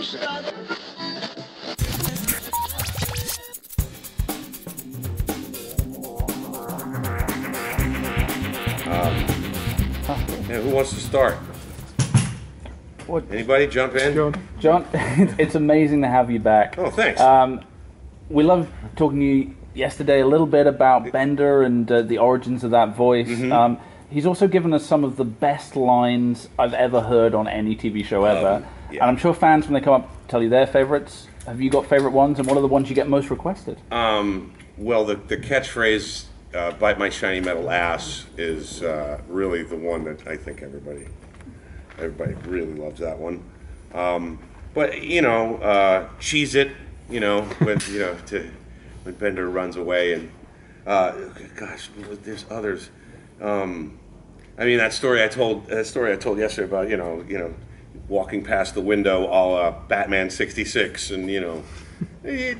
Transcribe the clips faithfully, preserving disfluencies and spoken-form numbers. Sokko said. Um, and who wants to start? What? Anybody jump in? John, John it's amazing to have you back. Oh, thanks. Um, we loved talking to you yesterday a little bit about Bender and uh, the origins of that voice. Mm-hmm. um, he's also given us some of the best lines I've ever heard on any T V show ever. Um, yeah. And I'm sure fans, when they come up, tell you their favorites. Have you got favorite ones? And what are the ones you get most requested? Um, well, the, the catchphrase... Uh, bite my shiny metal ass is uh, really the one that I think everybody, everybody really loves that one. Um, but you know, uh, cheese it, you know, when you know to when Bender runs away and uh, gosh, there's others. Um, I mean that story I told that story I told yesterday about you know you know walking past the window all uh, Batman sixty-six and you know,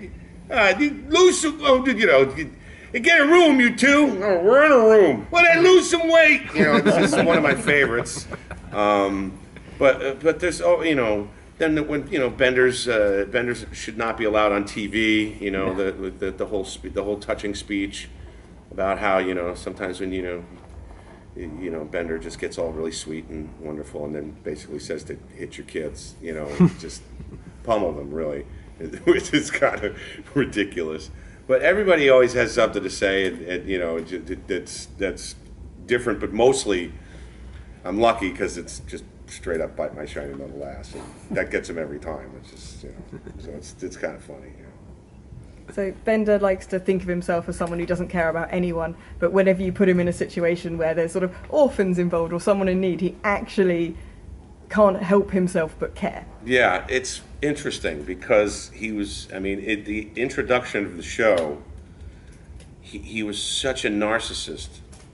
uh, lose oh you know. Get a room, you two. Oh, we're in a room. Well, then lose some weight. You know, this is one of my favorites. Um, but uh, but there's oh, you know, then when you know Bender's uh, Bender's should not be allowed on T V. You know, yeah. the, the the whole spe the whole touching speech about how you know sometimes when you know you know Bender just gets all really sweet and wonderful, and then basically says to hit your kids. You know, just pummel them really, which is kind of ridiculous. But everybody always has something to say, and, and you know, that's that's different. But mostly, I'm lucky because it's just straight up bite my shiny metal ass, and that gets them every time. It's just, you know, so it's it's kind of funny. You know. So Bender likes to think of himself as someone who doesn't care about anyone, but whenever you put him in a situation where there's sort of orphans involved or someone in need, he actually can't help himself but care. Yeah, it's interesting because he was, I mean, it, the introduction of the show, he, he was such a narcissist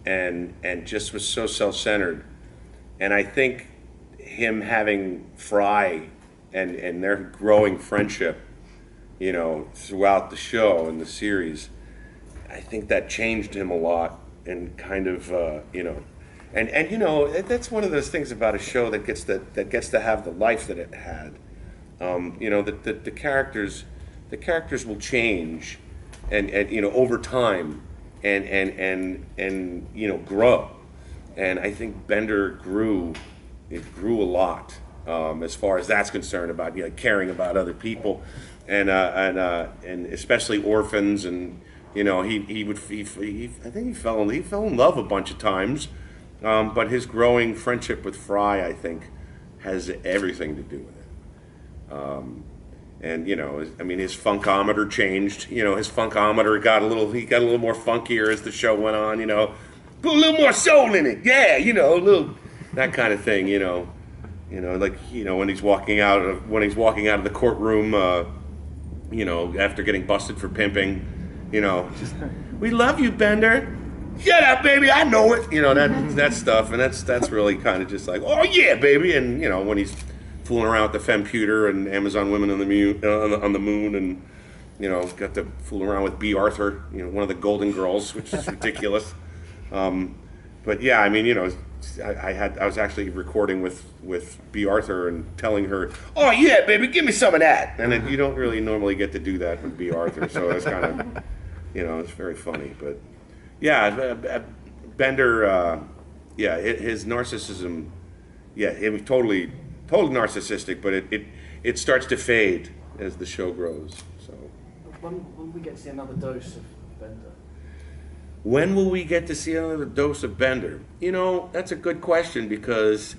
and, and just was so self-centered. And I think him having Fry and, and their growing friendship, you know, throughout the show and the series, I think that changed him a lot and kind of, uh, you know, And, and you know, that's one of those things about a show that gets to, that gets to have the life that it had. Um, you know, the, the, the characters the characters will change and, and you know, over time and, and, and, and, you know, grow. And I think Bender grew, it grew a lot um, as far as that's concerned about, you know, caring about other people and, uh, and, uh, and especially orphans. And, you know, he, he would, he, he, I think he fell, in, he fell in love a bunch of times. Um, but his growing friendship with Fry, I think, has everything to do with it. Um, and you know, I mean, his funkometer changed. You know, his funkometer got a little—he got a little more funkier as the show went on. You know, put a little more soul in it. Yeah, you know, a little that kind of thing. You know, you know, like you know, when he's walking out of when he's walking out of the courtroom, uh, you know, after getting busted for pimping. You know, just, we love you, Bender. Shut up, baby, I know it. You know, that that stuff, and that's that's really kind of just like, oh yeah, baby. And you know, when he's fooling around with the Femputer and Amazon Women on the, mu uh, on, the, on the Moon, and you know, got to fool around with Bea Arthur, you know, one of the Golden Girls, which is ridiculous. Um, but yeah, I mean, you know, I, I had I was actually recording with with Bea Arthur and telling her, oh yeah, baby, give me some of that. And it, you don't really normally get to do that with Bea Arthur, so that's kind of, you know, it's very funny, but. Yeah, Bender. Uh, yeah, his narcissism. Yeah, it was totally, totally narcissistic. But it, it, it starts to fade as the show grows. So. When will we get to see another dose of Bender? When will we get to see another dose of Bender? You know, that's a good question because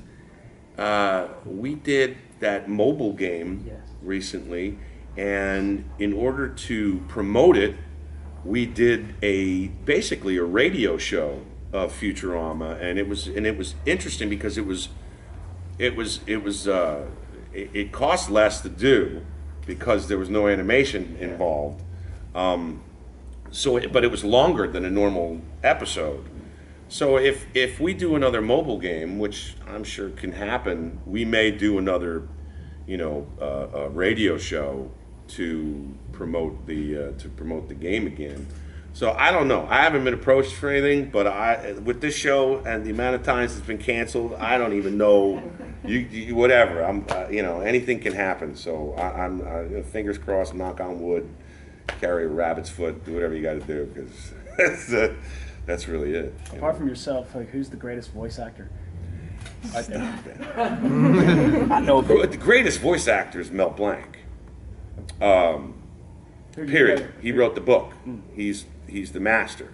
uh, we did that mobile game yes. recently, and in order to promote it. We did a basically a radio show of Futurama, and it was and it was interesting because it was, it was it was uh, it, it cost less to do because there was no animation involved. Um, so, it, but it was longer than a normal episode. So, if if we do another mobile game, which I'm sure can happen, we may do another, you know, uh, a radio show to promote the uh, to promote the game again, So I don't know. I haven't been approached for anything, but I, with this show and the amount of times it's been canceled, I don't even know. You, you whatever. I'm, uh, you know, anything can happen. So I, I'm, uh, fingers crossed, knock on wood, carry a rabbit's foot, do whatever you got to do, because that's, uh, that's really it. Apart know? from yourself, like, who's the greatest voice actor? I know the greatest voice actor is Mel Blanc. Um, period. He wrote the book. He's he's the master.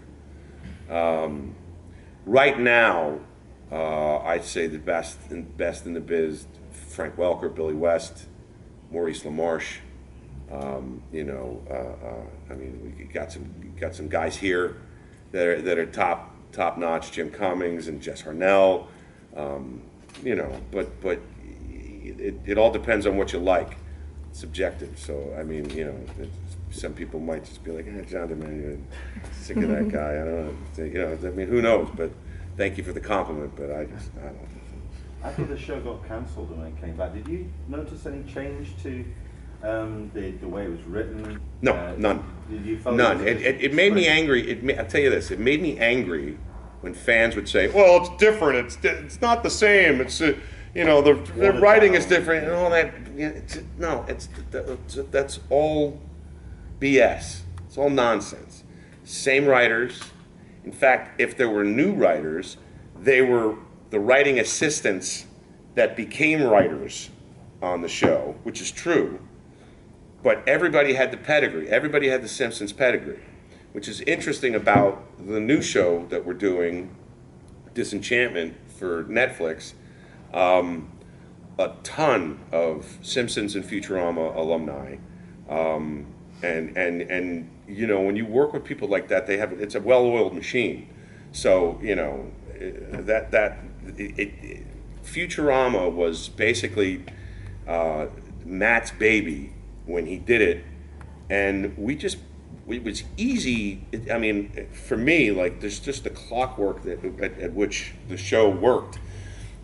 Um, right now, uh, I'd say the best in, best in the biz: Frank Welker, Billy West, Maurice LaMarche. Um, you know, uh, uh, I mean, we got some got some guys here that are that are top top notch: Jim Cummings and Jess Harnell. Um, you know, but but it, it all depends on what you like. It's subjective. So I mean, you know, some people might just be like, eh, John DiMaggio, sick of that guy. I don't know. You know, I mean, who knows? But thank you for the compliment. But I just, I don't. After the show got cancelled and then came back, did you notice any change to um, the the way it was written? No, uh, none. Did you feel none? It, it it made me angry. It ma I'll tell you this. It made me angry when fans would say, well, it's different, it's it's not the same, it's, uh, you know, the, the writing is different and all that. It's, no, it's, that's all B S. It's all nonsense. Same writers. In fact, if there were new writers, they were the writing assistants that became writers on the show, which is true, but everybody had the pedigree. Everybody had the Simpsons pedigree. Which is interesting about the new show that we're doing, Disenchantment, for Netflix. Um, a ton of Simpsons and Futurama alumni, um, and and and you know, when you work with people like that, they have it's a well-oiled machine. So you know that that it, it, Futurama was basically uh, Matt's baby when he did it, and we just. It was easy. I mean, for me, like there's just the clockwork that at, at which the show worked.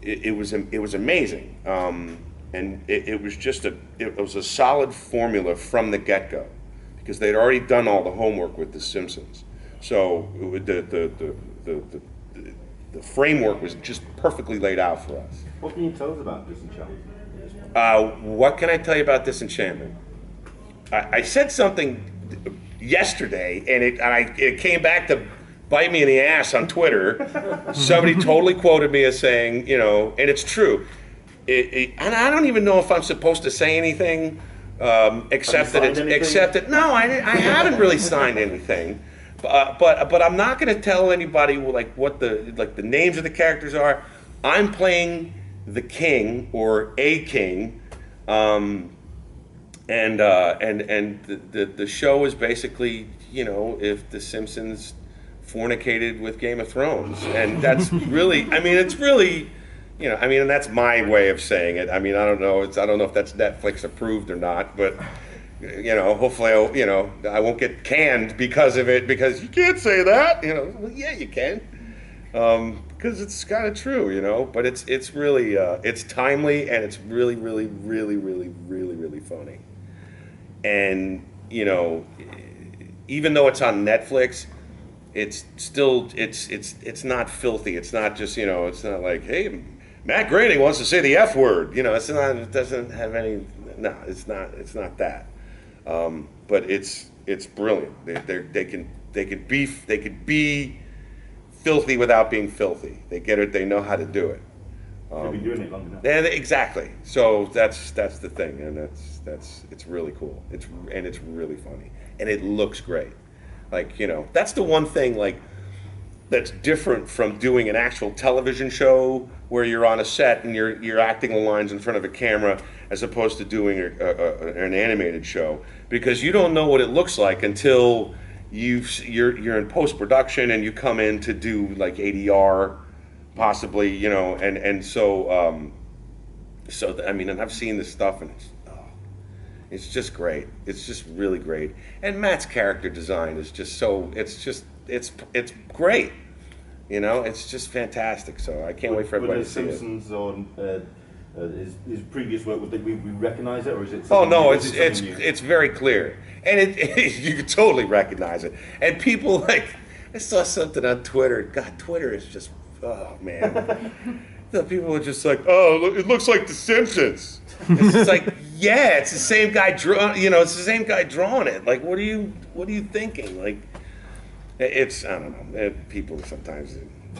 It, it was it was amazing, um, and it, it was just a it was a solid formula from the get-go, because they'd already done all the homework with The Simpsons. So it, the, the, the the the the framework was just perfectly laid out for us. What can you tell us about Disenchantment? Uh, what can I tell you about Disenchantment? I, I said something yesterday, and it and I, it came back to bite me in the ass on Twitter. Somebody totally quoted me as saying, you know, and it's true. It, it, and I don't even know if I'm supposed to say anything, um, except that it's anything? except that no, I I haven't really signed anything. Uh, but but I'm not going to tell anybody like what the like the names of the characters are. I'm playing the king or a king. Um, And uh, and and the, the the show is basically, you know, if The Simpsons fornicated with Game of Thrones, and that's really, I mean, it's really, you know, I mean, and that's my way of saying it. I mean, I don't know, it's I don't know if that's Netflix approved or not, but you know, hopefully, I'll, you know, I won't get canned because of it, because you can't say that, you know. Well, yeah, you can, um, because it's kind of true, you know. But it's it's really uh, it's timely, and it's really really really really really really funny. And you know, even though it's on Netflix, it's still it's it's it's not filthy. It's not just, you know, it's not like, hey, Matt Groening wants to say the F word. You know, it's not. It doesn't have any. No, it's not. It's not that. Um, but it's it's brilliant. They they they can they can be they could be filthy without being filthy. They get it. They know how to do it. Um, They've been doing it long enough. Yeah, exactly. So that's that's the thing, and that's that's it's really cool. It's and it's really funny, and it looks great. Like, you know, that's the one thing like that's different from doing an actual television show where you're on a set and you're you're acting the lines in front of a camera, as opposed to doing a, a, a, an animated show, because you don't know what it looks like until you've you're you're in post production and you come in to do like A D R. Possibly, you know, and and so, um, so the, I mean, and I've seen this stuff, and it's, oh, it's just great. It's just really great. And Matt's character design is just so. It's just it's it's great. You know, it's just fantastic. So I can't would, wait for everybody to see it. Would the Simpsons or uh, Uh, his, his previous work, would they, we, we recognize it, or is it? Oh no, it's it's new? It's very clear, and it, it you can totally recognize it. And people like, I saw something on Twitter. God, Twitter is just, oh man. The people are just like, oh, it looks like The Simpsons. It's just like, yeah, it's the same guy draw. You know, it's the same guy drawing it. Like, what are you, what are you thinking? Like, it's, I don't know. It, people sometimes.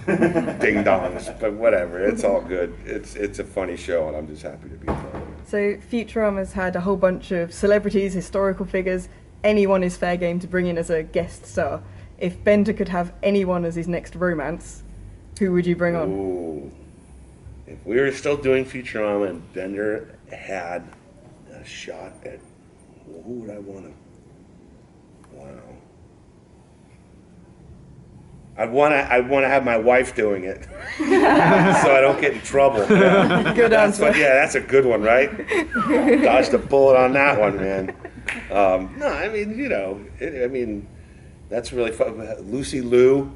Ding dongs, but whatever, it's all good. It's it's a funny show, and I'm just happy to be a part of it. So Futurama's had a whole bunch of celebrities, historical figures. Anyone is fair game to bring in as a guest star. If Bender could have anyone as his next romance, who would you bring on? Ooh. If we were still doing Futurama and Bender had a shot at, well, who would I want to? Wow. I want to. I want to have my wife doing it, so I don't get in trouble. Yeah. Good answer. That's, yeah, that's a good one, right? Dodged a bullet on that one, man. Um, no, I mean, you know, it, I mean, that's really fun. Lucy Liu,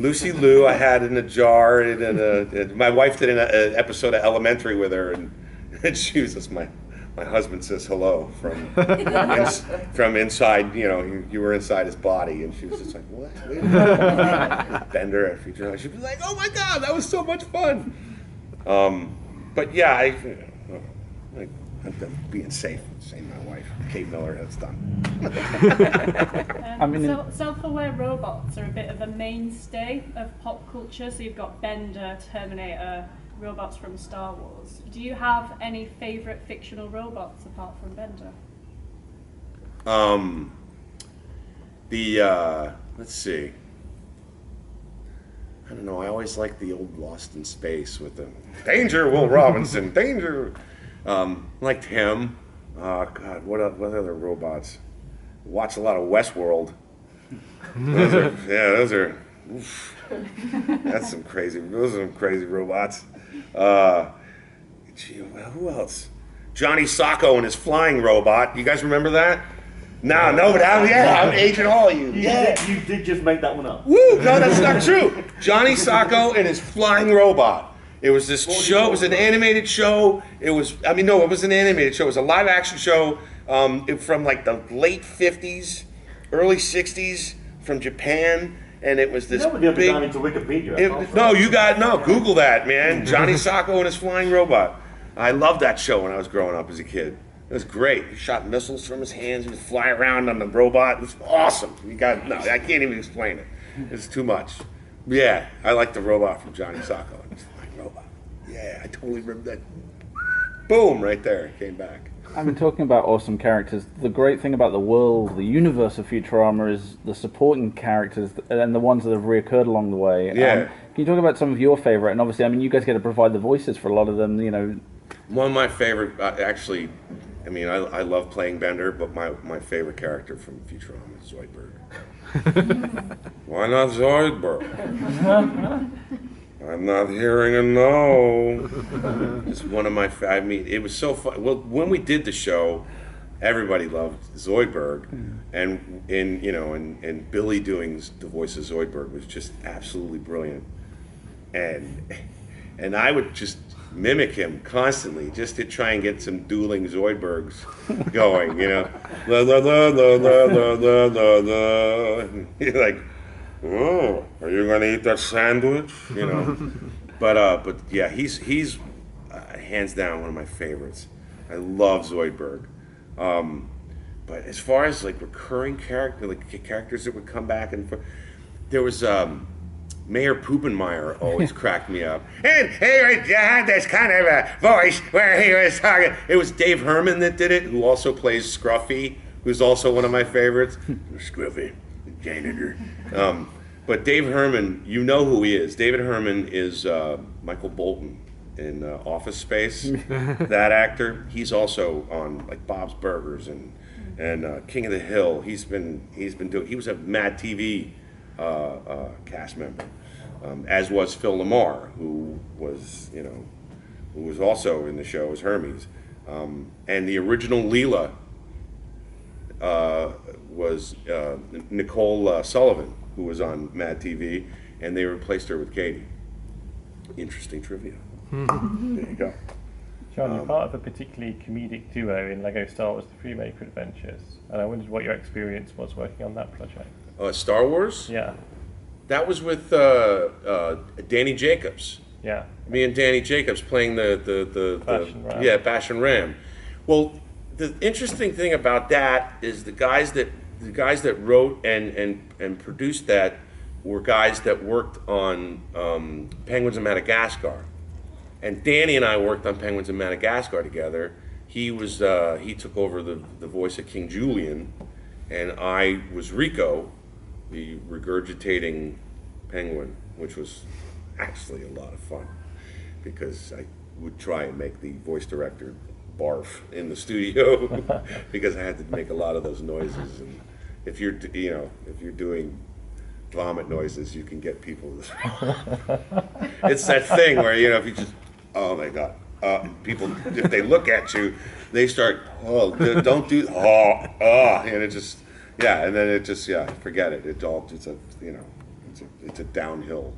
Lucy Liu, I had in a jar. In a, in a, my wife did an, an episode of Elementary with her, and, and she was just my. My husband says hello from ins from inside. You know, you, you were inside his body, and she was just like, "What?" Wait a minute. Bender at Futurama. She'd be like, "Oh my God, that was so much fun." Um, but yeah, I, you know, like, I'm being safe. Saying my wife, Kate Miller, that's done. um, so, self-aware robots are a bit of a mainstay of pop culture. So you've got Bender, Terminator. Robots from Star Wars. Do you have any favorite fictional robots apart from Bender? Um, the, uh, let's see. I don't know, I always like the old Lost in Space with the, danger, Will Robinson, danger. Um, liked him. Uh, God, what, what other robots? Watch a lot of Westworld. Those are, yeah, those are, oof. That's some crazy, those are some crazy robots. Uh, gee, well, who else? Johnny Sokko and his flying robot. You guys remember that? No, no, but I'm, yeah, I'm aging all of you. You, yeah. did, you did just make that one up. Woo! No, that's not true. Johnny Sokko and his flying robot. It was this show. It was an animated show. It was, I mean, no, it was an animated show. It was a live action show um, from like the late fifties, early sixties, from Japan. And it was this you know, big. Into Wikipedia, it, no, you got no. Google that, man. Johnny Sokko and his flying robot. I loved that show when I was growing up as a kid. It was great. He shot missiles from his hands. He would fly around on the robot. It was awesome. You got no. I can't even explain it. It's too much. Yeah, I like the robot from Johnny Sokko and his flying robot. Yeah, I totally remember that. Boom! Right there, it came back. I mean, talking about awesome characters, the great thing about the world, the universe of Futurama is the supporting characters and the ones that have reoccurred along the way. Yeah. Um, can you talk about some of your favorite? And obviously, I mean, you guys get to provide the voices for a lot of them, you know. One of my favorite, uh, actually, I mean, I, I love playing Bender, but my, my favorite character from Futurama is Zoidberg. Why not Zoidberg? I'm not hearing a no. Just one of my, I mean, it was so fun. Well, when we did the show, everybody loved Zoidberg. And, in, you know, and, and Billy doing the voice of Zoidberg was just absolutely brilliant. And, and I would just mimic him constantly just to try and get some dueling Zoidbergs going, you know. La, la, la, la, la, la, la, la, la. You're like, oh, are you gonna eat that sandwich? You know, but uh, but yeah, he's he's uh, hands down one of my favorites. I love Zoidberg, um, but as far as like recurring character, like characters that would come back and forth, there was um, Mayor Poopenmeyer always cracked me up. And he had this kind of a voice where he was talking. It was Dave Herman that did it, who also plays Scruffy, who's also one of my favorites. Scruffy. Janitor. Um, but Dave Herman, you know who he is. David Herman is uh, Michael Bolton in uh, Office Space. That actor, he's also on like Bob's Burgers and and uh, King of the Hill. He's been he's been doing. He was a Mad T V uh, uh, cast member, um, as was Phil Lamar, who was you know, who was also in the show as Hermes, um, and the original Leela. Uh, was uh, Nicole uh, Sullivan, who was on Mad T V, and they replaced her with Katie. Interesting trivia. Hmm. There you go. John, um, you're part of a particularly comedic duo in Lego Star Wars The Freemaker Adventures, and I wondered what your experience was working on that project. Uh, Star Wars? Yeah. That was with uh, uh, Danny Jacobs. Yeah. Me and Danny Jacobs playing the... the, the, Bash the and Ram. Yeah, Bash and Ram. Well, the interesting thing about that is the guys that the guys that wrote and, and, and produced that were guys that worked on um, Penguins of Madagascar. And Danny and I worked on Penguins of Madagascar together. He was uh, he took over the, the voice of King Julian, and I was Rico, the regurgitating penguin, which was actually a lot of fun because I would try and make the voice director barf in the studio because I had to make a lot of those noises. And if you're you know if you're doing vomit noises, you can get people. It's that thing where you know if you just oh my god, uh, people if they look at you, they start oh don't do oh oh and it just. Yeah, and then it just, yeah, forget it. It all, it's a, you know, it's a, it's a downhill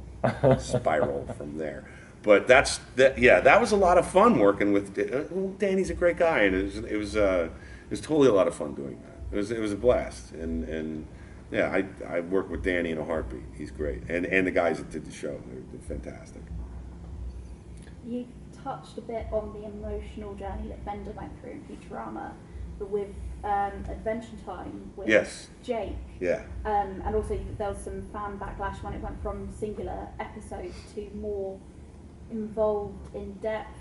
spiral from there. But that's, that, yeah, that was a lot of fun working with, well, Danny's a great guy, and it was, it was, uh, it was totally a lot of fun doing that. It was, it was a blast, and, and yeah, I, I work with Danny in a heartbeat. He's great, and, and the guys that did the show, they're, they're fantastic. You touched a bit on the emotional journey that Bender went through in Futurama, but with Um, Adventure Time with yes. Jake. Yeah. Um, and also there was some fan backlash when it went from singular episodes to more involved, in-depth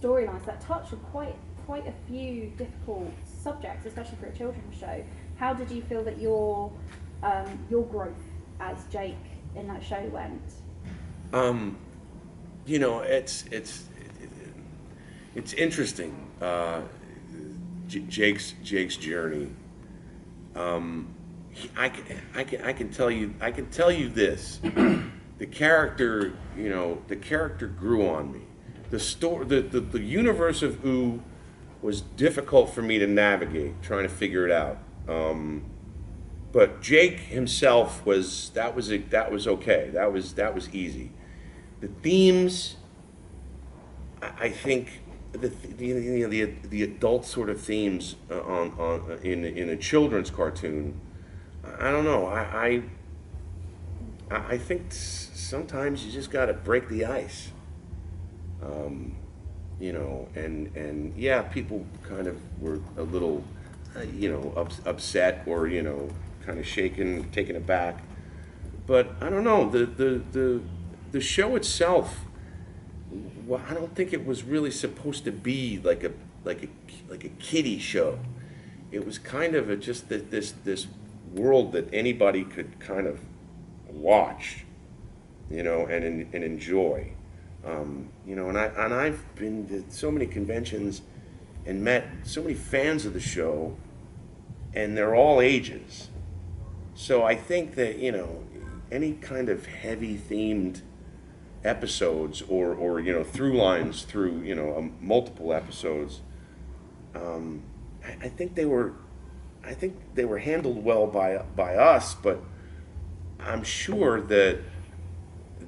storylines that touched on quite quite a few difficult subjects, especially for a children's show. How did you feel that your um, your growth as Jake in that show went? Um, you know, it's it's it's interesting. Uh, Jake's Jake's journey. Um, he, I can I can I can tell you I can tell you this. The character, you know, the character grew on me. The story, the, the the universe of Ooh was difficult for me to navigate, trying to figure it out. Um, but Jake himself was that was a, that was okay. That was that was easy. The themes, I, I think. The, the the the adult sort of themes on on in in a children's cartoon, I don't know. I I, I think sometimes you just got to break the ice, um, you know. And and yeah, people kind of were a little, uh, you know, ups, upset or you know, kind of shaken, taken aback. But I don't know. The the the the show itself. Well, I don't think it was really supposed to be like a like a like a kiddie show. It was kind of a, just the, this this world that anybody could kind of watch, you know, and and enjoy, um, you know. And I and I've been to so many conventions and met so many fans of the show, and they're all ages. So I think that you know any kind of heavy themed episodes or or you know through lines through you know um, multiple episodes, um, I, I think they were I think they were handled well by by us, but I'm sure that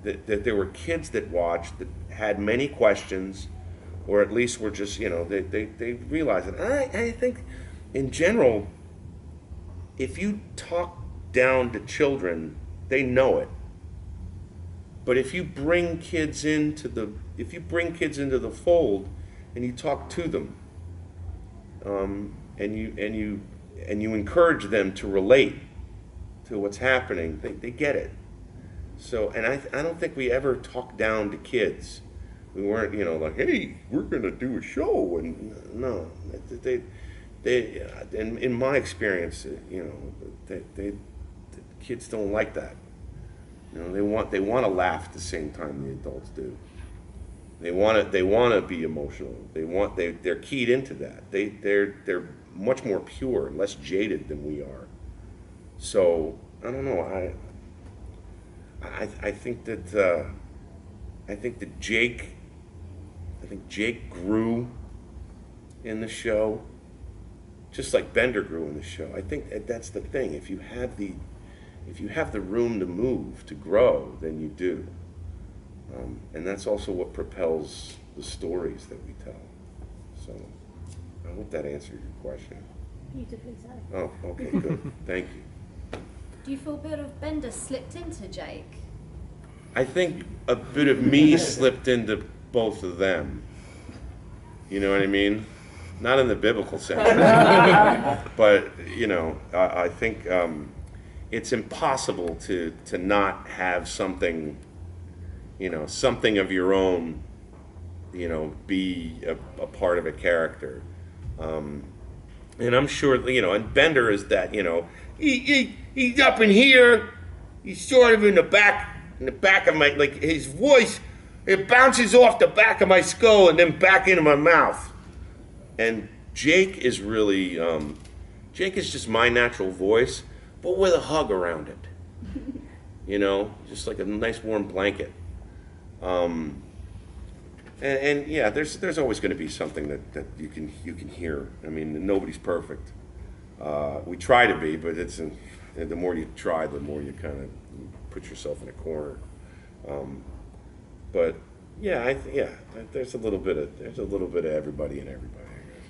that, that there were kids that watched that had many questions, or at least were just you know they they, they realized it. I, I think in general, if you talk down to children, they know it. But if you bring kids into the if you bring kids into the fold, and you talk to them, um, and you and you and you encourage them to relate to what's happening, they they get it. So, and I I don't think we ever talked down to kids. We weren't you know like hey we're gonna do a show and no they they and in my experience you know they they the kids don't like that. You know, they want they want to laugh at the same time the adults do. They want to they want to be emotional. They want they they're keyed into that. They they're they're much more pure and less jaded than we are. So I don't know. I I I think that uh, I think that Jake I think Jake grew in the show, just like Bender grew in the show. I think that that's the thing. If you have the If you have the room to move, to grow, then you do. Um, and that's also what propels the stories that we tell. So I hope that answered your question. You did exactly. Oh, okay, good. Thank you. Do you feel a bit of Bender slipped into Jake? I think a bit of me slipped into both of them. You know what I mean? Not in the biblical sense, but you know, I, I think um, it's impossible to to not have something, you know, something of your own, you know, be a, a part of a character. Um, and I'm sure, you know, and Bender is that, you know, he, he he's up in here, he's sort of in the back, in the back of my, like his voice, it bounces off the back of my skull and then back into my mouth. And Jake is really, um, Jake is just my natural voice, but with a hug around it. You know, just like a nice warm blanket. Um, And, and yeah, there's there's always going to be something that, that you can you can hear. I mean, nobody's perfect. Uh, we try to be, but it's in, the more you try, the more you kind of put yourself in a corner. Um, but yeah, I th yeah, there's a little bit of there's a little bit of everybody in everybody, I guess.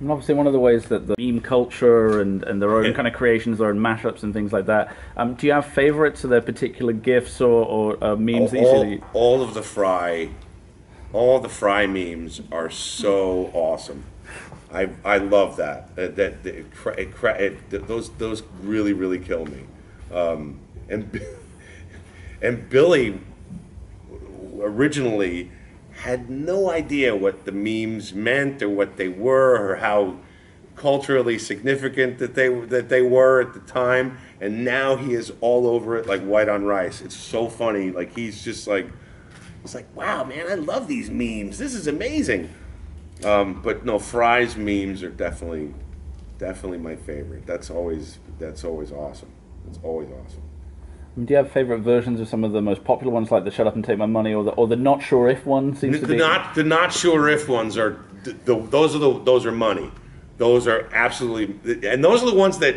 And obviously, one of the ways that the meme culture and and their own yeah. kind of creations, their own mashups and things like that. Um, do you have favorites of their particular gifs or, or uh, memes? All, that you all, see that you... all of the Fry. All the Fry memes are so awesome. I I love that. Uh, that, that it, it, it, it, those those really really kill me. Um, and and Billy originally had no idea what the memes meant or what they were or how culturally significant that they that they were at the time. And now he is all over it like white on rice. It's so funny. Like he's just like. It's like, wow, man, I love these memes. This is amazing. Um, but no, Fry's memes are definitely, definitely my favorite. That's always, that's always awesome. That's always awesome. Do you have favorite versions of some of the most popular ones, like the "Shut Up and Take My Money" or the or the "Not Sure If" one? Seems the, to be the not the "Not Sure If" ones are the, the, those are the those are money. Those are absolutely, and those are the ones that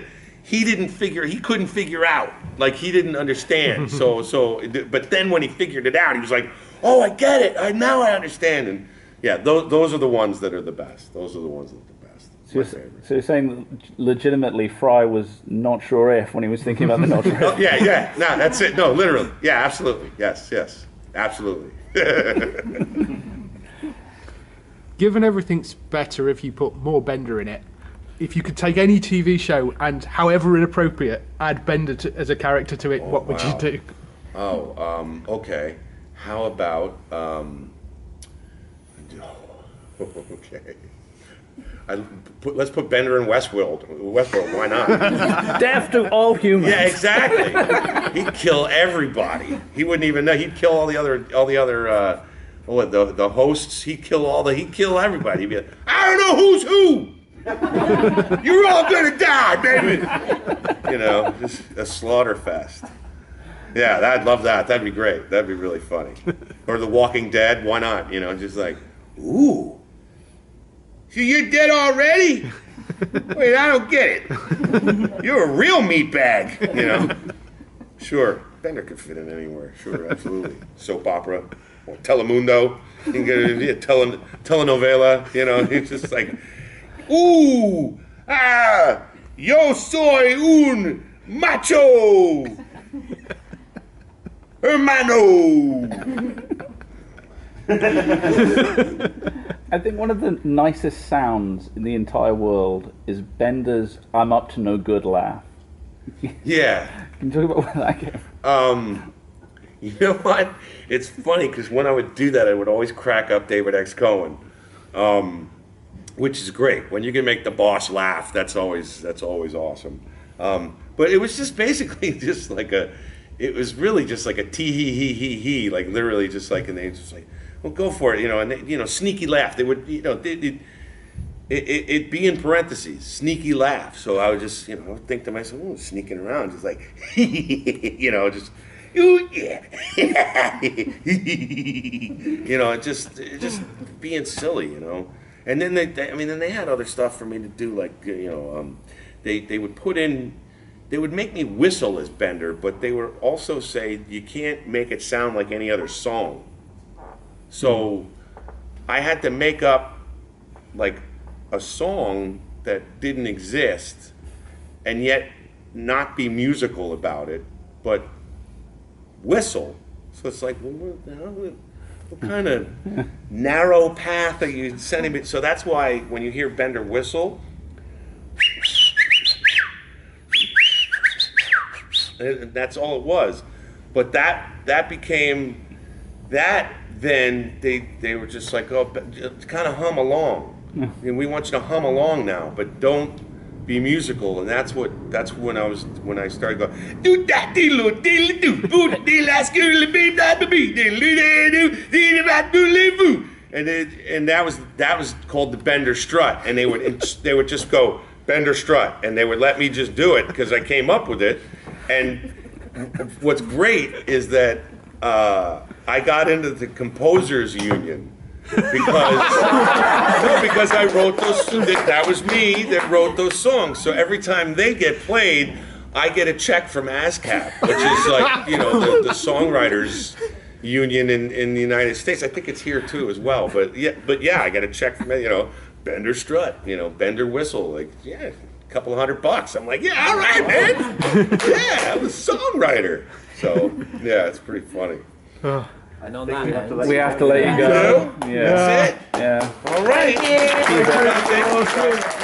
he didn't figure, he couldn't figure out. Like he didn't understand. so so, but then when he figured it out, he was like. Oh, I get it. I now I understand. And yeah, those those are the ones that are the best. Those are the ones that are the best. So you're, so you're saying legitimately, Fry was not sure if when he was thinking about the not sure if. Oh, yeah, yeah. No, that's it. No, literally. Yeah, absolutely. Yes, yes, absolutely. Given everything's better if you put more Bender in it, if you could take any T V show and, however inappropriate, add Bender to, as a character to it, oh, what wow. would you do? Oh, um, okay. How about, um, okay, I, put, let's put Bender in Westworld. Westworld, why not? Death to all humans. Yeah, exactly. He'd kill everybody. He wouldn't even know. He'd kill all the other, all the other, uh, oh, the, the hosts. He'd kill all the, he'd kill everybody. He'd be like, I don't know who's who. You're all going to die, baby. You know, just a slaughter fest. Yeah, I'd love that. That'd be great. That'd be really funny. Or The Walking Dead. Why not? You know, just like, ooh. So you're dead already? Wait, I don't get it. You're a real meatbag. You know? Sure. Bender could fit in anywhere. Sure, absolutely. Soap opera. Or Telemundo. You can get a tele telenovela. You know, he's just like, ooh. Ah. Yo soy un macho. Hermano! I think one of the nicest sounds in the entire world is Bender's "I'm up to no good" laugh. Yeah. Can you talk about where that came from? Um, you know what? It's funny because when I would do that, I would always crack up David X. Cohen, um, which is great. When you can make the boss laugh, that's always, that's always awesome. Um, but it was just basically just like a... It was really just like a tee hee hee hee hee, like literally just like, and they just like, well, go for it, you know, and they, you know, sneaky laugh. They would, you know, they, they, it it it'd be in parentheses, sneaky laugh. So I would just, you know, I would think to myself, oh, sneaking around, just like, you know, just, ooh, yeah, you know, just just being silly, you know. And then they, they, I mean, then they had other stuff for me to do, like, you know, um, they they would put in. They would make me whistle as Bender, but they would also say, you can't make it sound like any other song. So I had to make up like a song that didn't exist and yet not be musical about it, but whistle. So it's like, well, what the hell? What kind of narrow path are you sending me? So that's why when you hear Bender whistle, that's all it was. But that that became that. Then they they were just like, oh, just kind of hum along. And we want you to hum along now, but don't be musical. And that's what that's when I was when I started going. Do that, diddle, diddle, do, boo, diddle, ask you to be that to be, diddle, diddle, and it and that was that was called the Bender strut. And they would they would just go Bender strut, and they would let me just do it because I came up with it. And what's great is that uh, I got into the composers union because no, because I wrote those. That, that was me that wrote those songs. So every time they get played, I get a check from ASCAP, which is like you know the, the songwriters union in, in the United States. I think it's here too as well. But yeah, but yeah, I got a check from you know Bender strut, you know Bender whistle, like yeah. Couple hundred bucks. I'm like, yeah, all right, man. Yeah, I'm a songwriter. So, yeah, it's pretty funny. I know that. We have to let, you, have to let you go. Yeah. That's it. Yeah. All right. Thank you. Thank you.